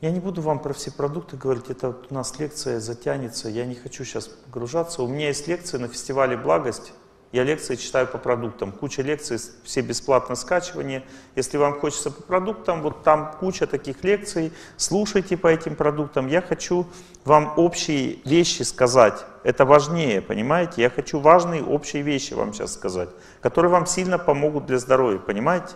Я не буду вам про все продукты говорить, это у нас лекция затянется, я не хочу сейчас погружаться. У меня есть лекции на фестивале «Благость», я лекции читаю по продуктам. Куча лекций, все бесплатно скачивание. Если вам хочется по продуктам, вот там куча таких лекций, слушайте по этим продуктам. Я хочу вам общие вещи сказать, это важнее, понимаете? Я хочу важные общие вещи вам сейчас сказать, которые вам сильно помогут для здоровья, понимаете?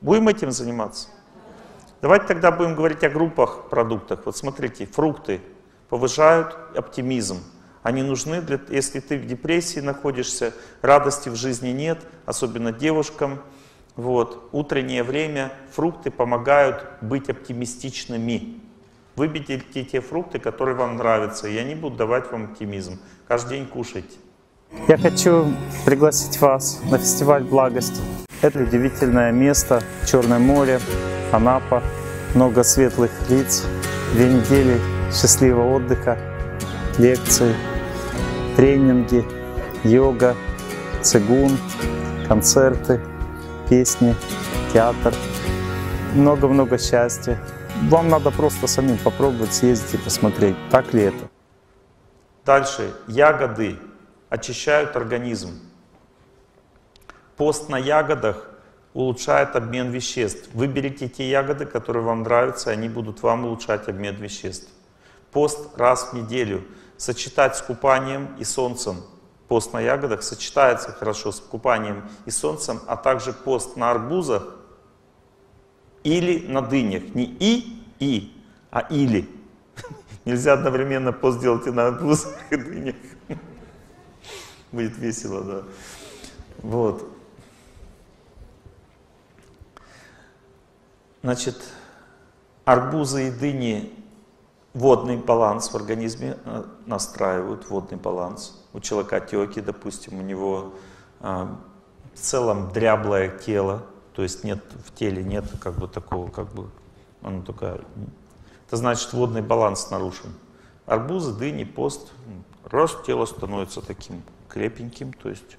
Будем этим заниматься? Давайте тогда будем говорить о группах продуктов. Вот смотрите, фрукты повышают оптимизм. Они нужны, если ты в депрессии находишься, радости в жизни нет, особенно девушкам. Вот. Утреннее время фрукты помогают быть оптимистичными. Выберите те фрукты, которые вам нравятся, и они будут давать вам оптимизм. Каждый день кушайте. Я хочу пригласить вас на фестиваль «Благость». Это удивительное место, Черное море, Анапа, много светлых лиц, 2 недели счастливого отдыха, лекции, тренинги, йога, цигун, концерты, песни, театр, много-много счастья. Вам надо просто самим попробовать съездить и посмотреть, так ли это. Дальше. Ягоды очищают организм. Пост на ягодах улучшает обмен веществ. Выберите те ягоды, которые вам нравятся, они будут вам улучшать обмен веществ. Пост раз в неделю сочетать с купанием и солнцем. Пост на ягодах сочетается хорошо с купанием и солнцем, а также пост на арбузах или на дынях. Не и, а или. Нельзя одновременно пост делать и на арбузах, и дынях. Будет весело, да. Вот. Значит, арбузы и дыни водный баланс в организме настраивают, водный баланс. У человека отеки, допустим, у него в целом дряблое тело, то есть нет, в теле нет как бы такого, как бы, оно такое. Это значит, водный баланс нарушен. Арбузы, дыни, пост, раз тело становится таким крепеньким, то есть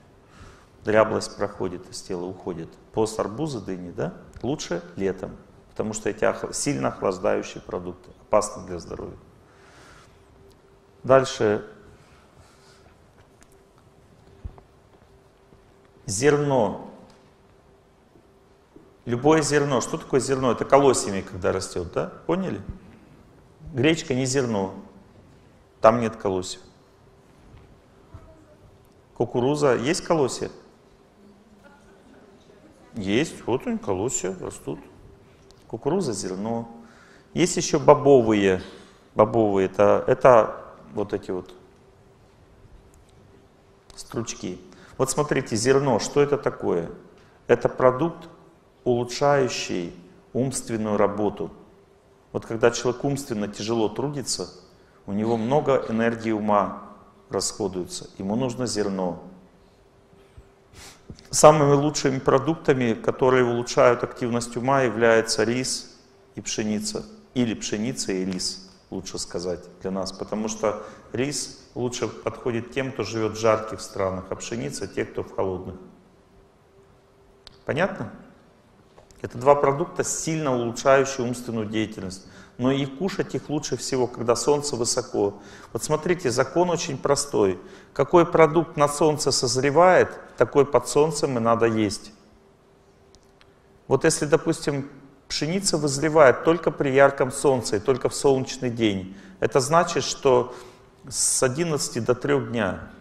дряблость проходит, из тела уходит. Пост арбуза, дыни, да? Лучше летом. Потому что эти сильно охлаждающие продукты опасны для здоровья. Дальше. Зерно. Любое зерно. Что такое зерно? Это колосьями, когда растет, да? Поняли? Гречка не зерно. Там нет колосьев. Кукуруза. Есть колосья? Есть. Вот они, колосья растут. Кукуруза, зерно. Есть еще бобовые. Бобовые это вот эти вот стручки. Вот смотрите, зерно, что это такое? Это продукт, улучшающий умственную работу. Вот когда человек умственно тяжело трудится, у него много энергии ума расходуется. Ему нужно зерно. Самыми лучшими продуктами, которые улучшают активность ума, являются рис и пшеница. Или пшеница и рис, лучше сказать, для нас. Потому что рис лучше подходит тем, кто живет в жарких странах, а пшеница — те, кто в холодных. Понятно? Это 2 продукта, сильно улучшающие умственную деятельность. Но и кушать их лучше всего, когда солнце высоко. Вот смотрите, закон очень простой. Какой продукт на солнце созревает, такой под солнцем и надо есть. Вот если, допустим, пшеница вызревает только при ярком солнце и только в солнечный день, это значит, что с 11 до 3 дня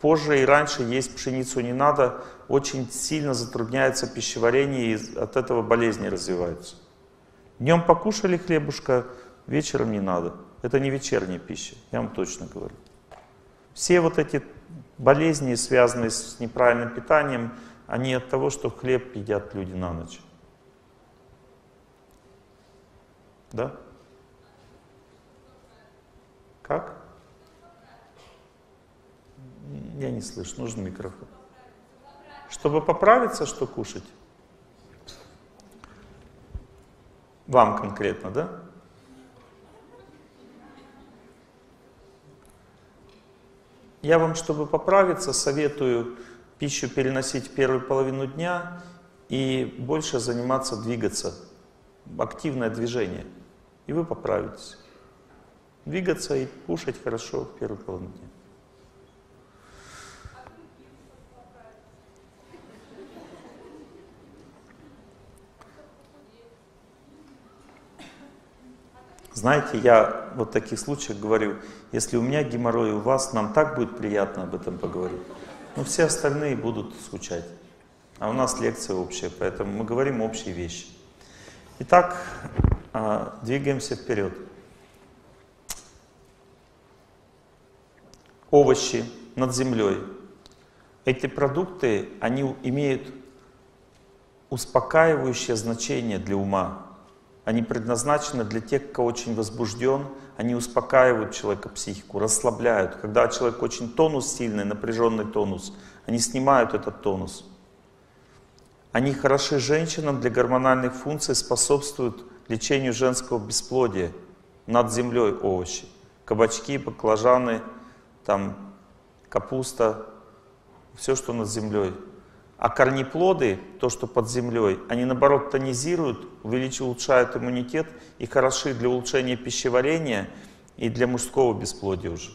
позже и раньше есть пшеницу не надо, очень сильно затрудняется пищеварение и от этого болезни развиваются. Днем покушали хлебушка, вечером не надо. Это не вечерняя пища, я вам точно говорю. Все вот эти болезни, связанные с неправильным питанием, они от того, что хлеб едят люди на ночь. Да? Как? Я не слышу, нужен микрофон. Чтобы поправиться, что кушать? Вам конкретно, да? Я вам, чтобы поправиться, советую пищу переносить в первую половину дня и больше заниматься, двигаться. Активное движение. и вы поправитесь. Двигаться и кушать хорошо в первый половину дня. Знаете, я вот в таких случаях говорю, если у меня геморрой, у вас, нам так будет приятно об этом поговорить. Но все остальные будут скучать. А у нас лекция общая, поэтому мы говорим общие вещи. Итак, двигаемся вперед. Овощи над землей. Эти продукты, они имеют успокаивающее значение для ума. Они предназначены для тех, кто очень возбужден, они успокаивают человека психику, расслабляют. Когда человек очень тонус сильный, напряженный тонус, они снимают этот тонус. Они хороши женщинам для гормональных функций, способствуют лечению женского бесплодия. Над землей овощи. Кабачки, баклажаны, там, капуста, все, что над землей. А корнеплоды, то, что под землей, они наоборот тонизируют, улучшают иммунитет и хороши для улучшения пищеварения и для мужского бесплодия уже.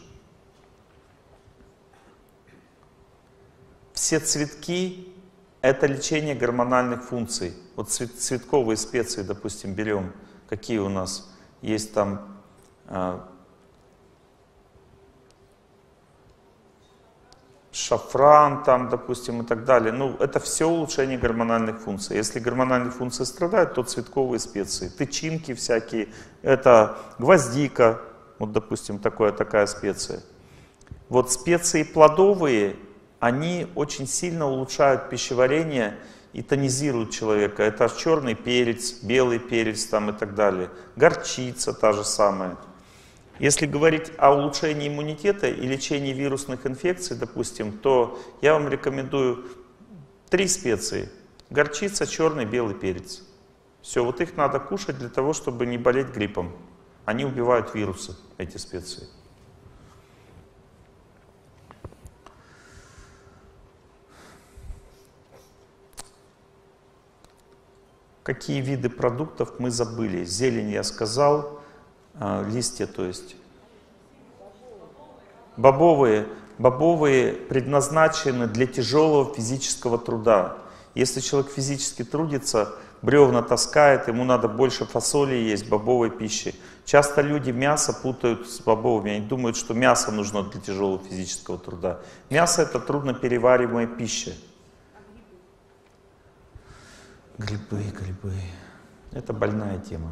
Все цветки — это лечение гормональных функций. Вот цветковые специи, допустим, берем, какие у нас есть там... шафран там, допустим, и так далее. Ну, это все улучшение гормональных функций. Если гормональные функции страдают, то цветковые специи, тычинки всякие, это гвоздика, вот, допустим, такая специя. Вот специи плодовые, они очень сильно улучшают пищеварение и тонизируют человека. Это черный перец, белый перец там и так далее. Горчица та же самая. Если говорить о улучшении иммунитета и лечении вирусных инфекций, допустим, то я вам рекомендую 3 специи. Горчица, черный, белый перец. Все, вот их надо кушать для того, чтобы не болеть гриппом. Они убивают вирусы, эти специи. Какие виды продуктов мы забыли? Зелень я сказал. Листья, то есть. Бобовые. Бобовые предназначены для тяжелого физического труда. Если человек физически трудится, бревна таскает, ему надо больше фасоли есть, бобовой пищи. Часто люди мясо путают с бобовыми. Они думают, что мясо нужно для тяжелого физического труда. Мясо — это трудноперевариваемая пища. Грибы. Это больная тема.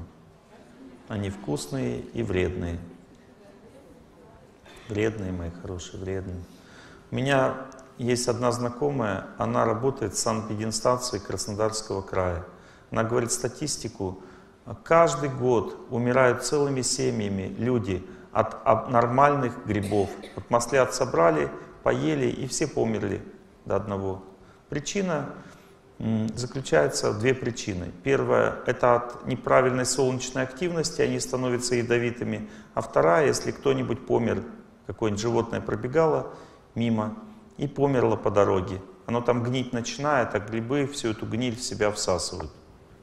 Они вкусные и вредные. Вредные, мои хорошие, вредные. У меня есть одна знакомая, она работает в санэпидстанции Краснодарского края. Она говорит статистику. Каждый год умирают целыми семьями люди от нормальных грибов. Вот маслят собрали, поели и все померли до одного. Причина... заключается в 2 причины. Первая — это от неправильной солнечной активности, они становятся ядовитыми. А вторая — если кто-нибудь помер, какое-нибудь животное пробегало мимо и померло по дороге. Оно там гнить начинает, а грибы всю эту гниль в себя всасывают.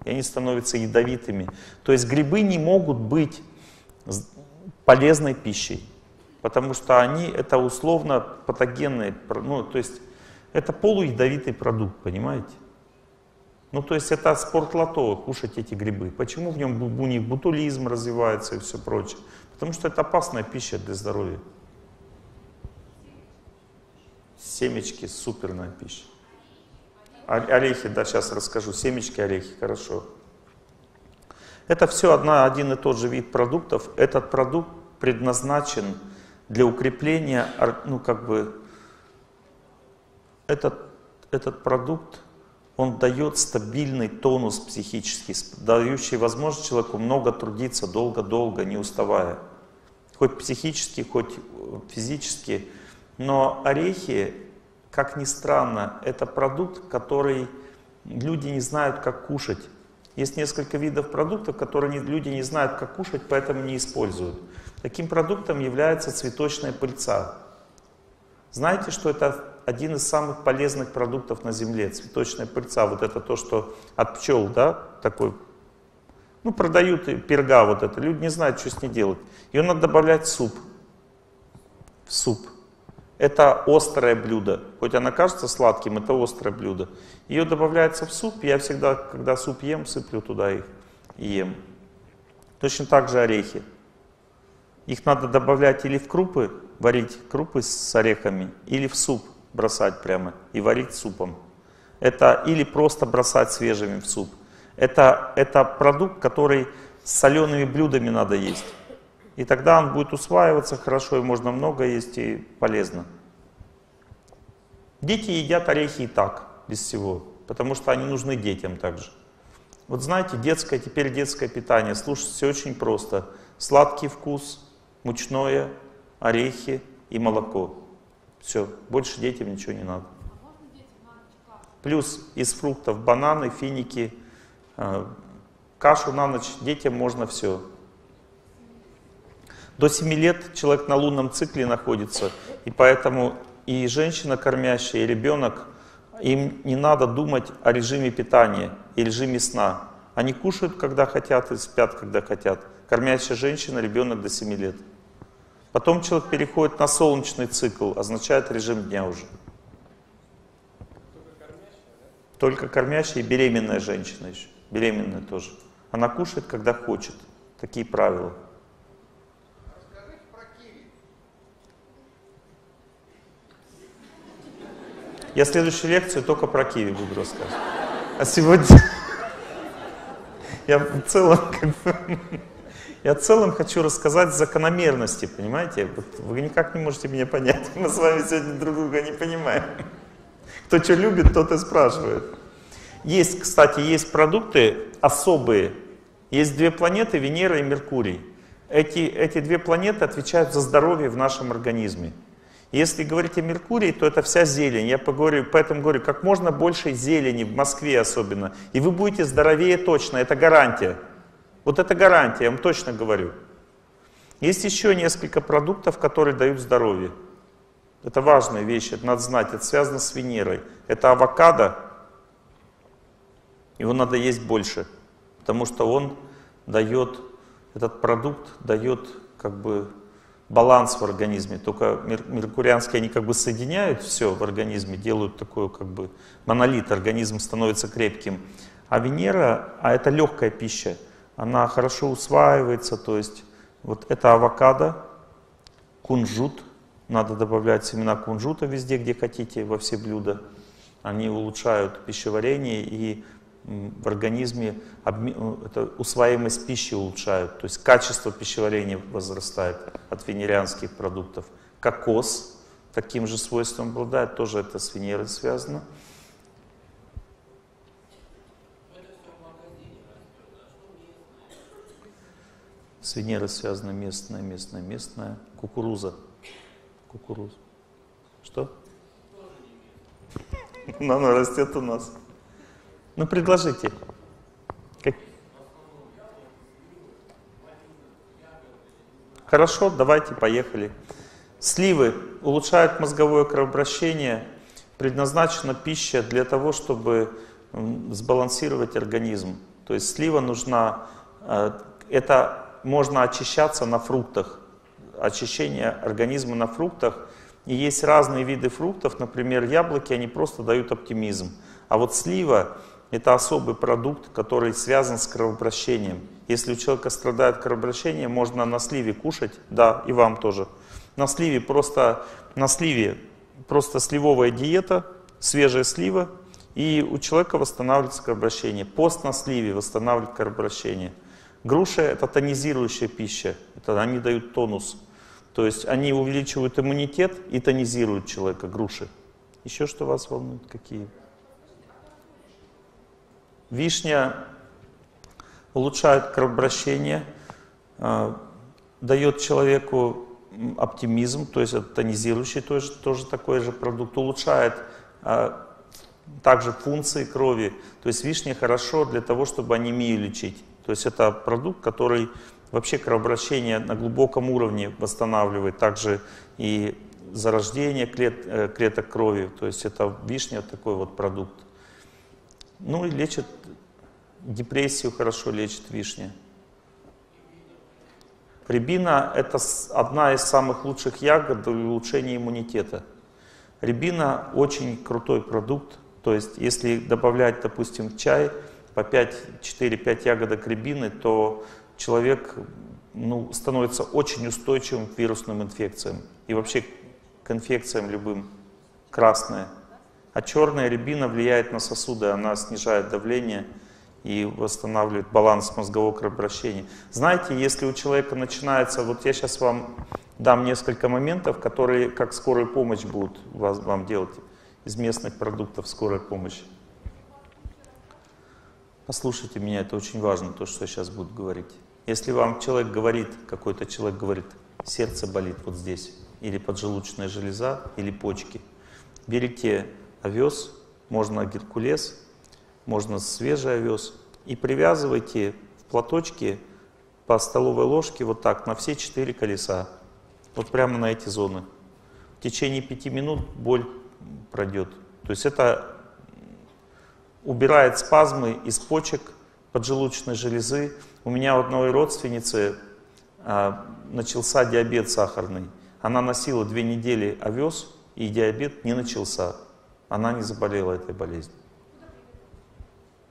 И они становятся ядовитыми. То есть грибы не могут быть полезной пищей, потому что они — это условно патогенные, ну, то есть это полуядовитый продукт, понимаете? Ну, то есть это спорт лото, кушать эти грибы. Почему в нем у них ботулизм развивается и все прочее? Потому что это опасная пища для здоровья. Семечки — суперная пища. Орехи, да, сейчас расскажу. Семечки, орехи, хорошо. Это все один и тот же вид продуктов. Этот продукт предназначен для укрепления, ну, как бы, этот продукт, он дает стабильный тонус психический, дающий возможность человеку много трудиться, долго-долго, не уставая. Хоть психически, хоть физически. Но орехи, как ни странно, это продукт, который люди не знают, как кушать. Есть несколько видов продуктов, которые люди не знают, как кушать, поэтому не используют. Таким продуктом является цветочная пыльца. Знаете, что это... один из самых полезных продуктов на земле, цветочная пыльца. Вот это то, что от пчел, да, такой Ну, продают перга вот это, люди не знают, что с ней делать. Ее надо добавлять в суп. В суп. Это острое блюдо. Хоть она кажется сладким, это острое блюдо. Ее добавляется в суп, я всегда, когда суп ем, сыплю туда их и ем. Точно так же орехи. Их надо добавлять или в крупы, варить крупы с орехами, или в суп бросать прямо и варить супом. Это или просто бросать свежими в суп. Это продукт, который с солеными блюдами надо есть. И тогда он будет усваиваться хорошо, и можно много есть, и полезно. Дети едят орехи и так, без всего, потому что они нужны детям также. Вот знаете, теперь детское питание, слушайте, все очень просто. Сладкий вкус, мучное, орехи и молоко. Все, больше детям ничего не надо. Плюс из фруктов бананы, финики. Кашу на ночь детям можно все. До 7 лет человек на лунном цикле находится, и поэтому и женщина кормящая, и ребенок, им не надо думать о режиме питания и режиме сна. Они кушают, когда хотят, и спят, когда хотят. Кормящая женщина, ребенок до 7 лет. Потом человек переходит на солнечный цикл, означает режим дня уже. Только кормящая и беременная женщина еще. Беременная тоже. Она кушает, когда хочет. Такие правила. Расскажите про киви. Я следующую лекцию только про киви буду рассказывать. А сегодня я в целом хочу рассказать закономерности, понимаете? Вы никак не можете меня понять. Мы с вами сегодня друг друга не понимаем. Кто что любит, тот и спрашивает. Есть, кстати, есть продукты особые. Есть две планеты, Венера и Меркурий. Эти две планеты отвечают за здоровье в нашем организме. Если говорить о Меркурии, то это вся зелень. Я поэтому говорю, как можно больше зелени, в Москве особенно. И вы будете здоровее точно, это гарантия. Вот это гарантия, я вам точно говорю. Есть еще несколько продуктов, которые дают здоровье. Это важная вещь, это надо знать, это связано с Венерой. Это авокадо, его надо есть больше, потому что он дает, этот продукт дает как бы баланс в организме. Только меркурианские, они как бы соединяют все в организме, делают такой как бы монолит, организм становится крепким. А Венера, а это легкая пища, она хорошо усваивается, то есть вот это авокадо, кунжут. Надо добавлять семена кунжута везде, где хотите, во все блюда. Они улучшают пищеварение и в организме усваиваемость пищи улучшают. То есть качество пищеварения возрастает от венерианских продуктов. Кокос таким же свойством обладает, тоже это с Венерой связано. С Венерой связано местная. Кукуруза. Кукуруз. Что? Но оно растет у нас. Ну, предложите. Как? Хорошо, давайте, поехали. Сливы улучшают мозговое кровообращение. Предназначена пища для того, чтобы сбалансировать организм. То есть слива нужна, это можно очищаться на фруктах. Очищение организма на фруктах. И есть разные виды фруктов, например, яблоки, они просто дают оптимизм. А вот слива — это особый продукт, который связан с кровообращением. Если у человека страдает кровообращение, можно на сливе кушать, да, и вам тоже. На сливе просто сливовая диета, свежая слива, и у человека восстанавливается кровообращение. Пост на сливе восстанавливает кровообращение. Груши — это тонизирующая пища, они дают тонус. То есть они увеличивают иммунитет и тонизируют человека, груши. Еще что вас волнует? Какие? Вишня улучшает кровообращение, дает человеку оптимизм, то есть это тонизирующий, тоже такой же продукт, улучшает также функции крови. То есть вишня хорошо для того, чтобы анемию лечить. То есть это продукт, который вообще кровообращение на глубоком уровне восстанавливает, также и зарождение клеток крови. То есть это вишня, такой вот продукт. Ну и лечит Депрессию хорошо лечит вишня. Рябина – это одна из самых лучших ягод для улучшения иммунитета. Рябина – очень крутой продукт. То есть, если добавлять, допустим, в чай по 4-5 ягодок рябины, то человек становится очень устойчивым к вирусным инфекциям и вообще к инфекциям любым. Красная. А черная рябина влияет на сосуды, она снижает давление и восстанавливает баланс мозгового кровообращения. Знаете, если у человека начинается, вот я сейчас вам дам несколько моментов, которые как скорая помощь будут вам делать из местных продуктов скорой помощи. Послушайте меня, это очень важно, то, что я сейчас буду говорить. Если вам человек говорит, какой-то человек говорит, сердце болит вот здесь, или поджелудочная железа, или почки, берите овес, можно геркулес, можно свежий овес, и привязывайте в платочке по столовой ложке вот так на все 4 колеса, вот прямо на эти зоны. В течение 5 минут боль пройдет. То есть это убирает спазмы из почек, поджелудочной железы. У меня у одной родственницы начался диабет сахарный. Она носила 2 недели овес, и диабет не начался. Она не заболела этой болезнью.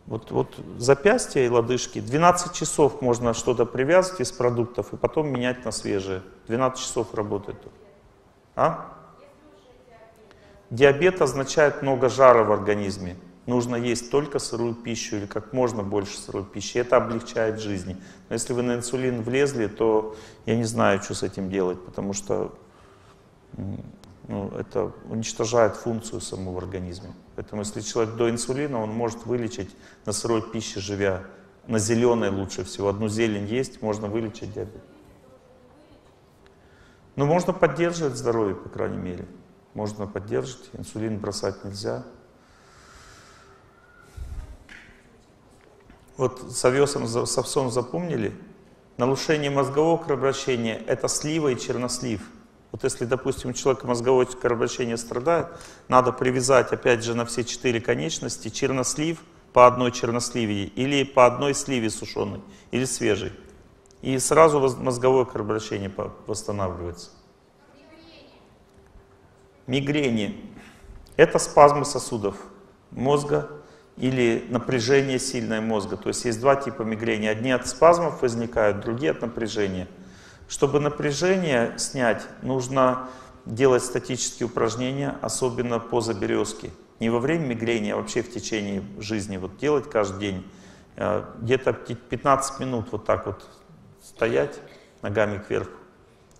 Вот запястья и лодыжки. 12 часов можно что-то привязывать из продуктов и потом менять на свежие. 12 часов работает. А? Диабет означает много жара в организме. Нужно есть только сырую пищу или как можно больше сырой пищи. Это облегчает жизнь. Но если вы на инсулин влезли, то я не знаю, что с этим делать, потому что это уничтожает функцию самого организма. Поэтому если человек до инсулина, он может вылечить на сырой пище, живя. На зеленой лучше всего. Одну зелень есть, можно вылечить диабет. Но можно поддерживать здоровье, по крайней мере. Можно поддерживать, инсулин бросать нельзя. Вот с овесом, с овсом запомнили? Нарушение мозгового кровообращения – это слива и чернослив. Вот если, допустим, у человека мозговое кровообращение страдает, надо привязать, опять же, на все 4 конечности чернослив по одной черносливе или по одной сливе сушеной, или свежей. И сразу мозговое кровообращение восстанавливается. Мигрени. Это спазмы сосудов мозга или напряжение сильное мозга. То есть есть 2 типа мигрени. Одни от спазмов возникают, другие от напряжения. Чтобы напряжение снять, нужно делать статические упражнения, особенно поза березки. Не во время мигрени, а вообще в течение жизни. Вот делать каждый день. Где-то 15 минут вот так вот стоять ногами кверху.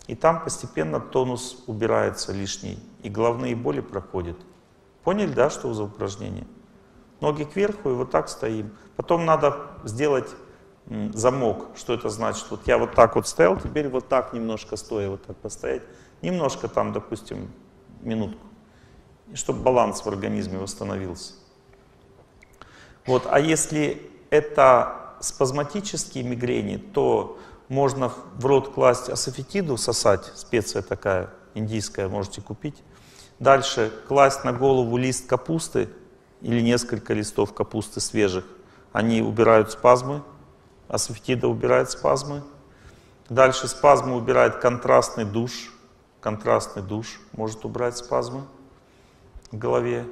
И там постепенно тонус убирается лишний. И головные боли проходят. Поняли, да, что за упражнение? Ноги кверху и вот так стоим. Потом надо сделать замок. Что это значит? Вот я вот так вот стоял, теперь вот так немножко стоя, вот так постоять. Немножко там, допустим, минутку. Чтобы баланс в организме восстановился. Вот. А если это спазматические мигрени, то можно в рот класть асафетиду, сосать, специя такая индийская, можете купить. Дальше класть на голову лист капусты или несколько листов капусты свежих. Они убирают спазмы. Асафетида убирает спазмы. Дальше спазмы убирает контрастный душ. Контрастный душ может убрать спазмы в голове.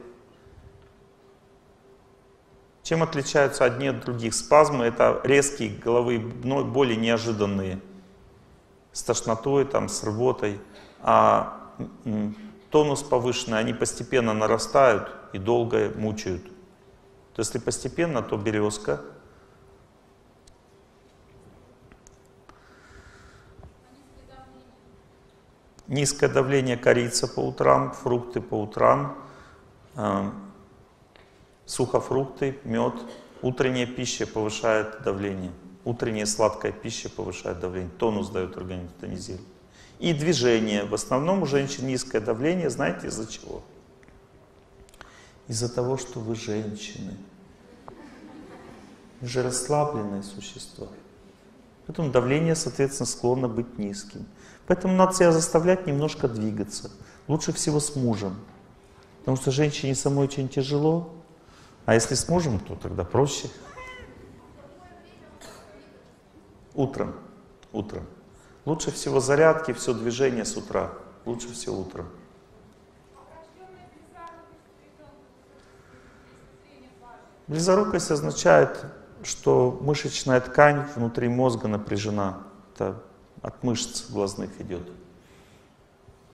Чем отличаются одни от других? Спазмы — это резкие головы, боли неожиданные. С тошнотой, там, с рвотой. А тонус повышенный, они постепенно нарастают и долго мучают. То есть, если постепенно, то березка. Низкое давление, корица по утрам, фрукты по утрам, сухофрукты, мед. Утренняя пища повышает давление. Утренняя сладкая пища повышает давление. Тонус дает организму, тонизирует. И движение. В основном у женщин низкое давление. Знаете из-за чего? Из-за того, что вы женщины. Вы же расслабленные существа. Поэтому давление, соответственно, склонно быть низким. Поэтому надо себя заставлять немножко двигаться. Лучше всего с мужем. Потому что женщине самой очень тяжело. А если с мужем, то тогда проще. Утром. Утром. Лучше всего зарядки, все движение с утра. Лучше всего утром. Близорукость означает, что мышечная ткань внутри мозга напряжена. Это от мышц глазных идет.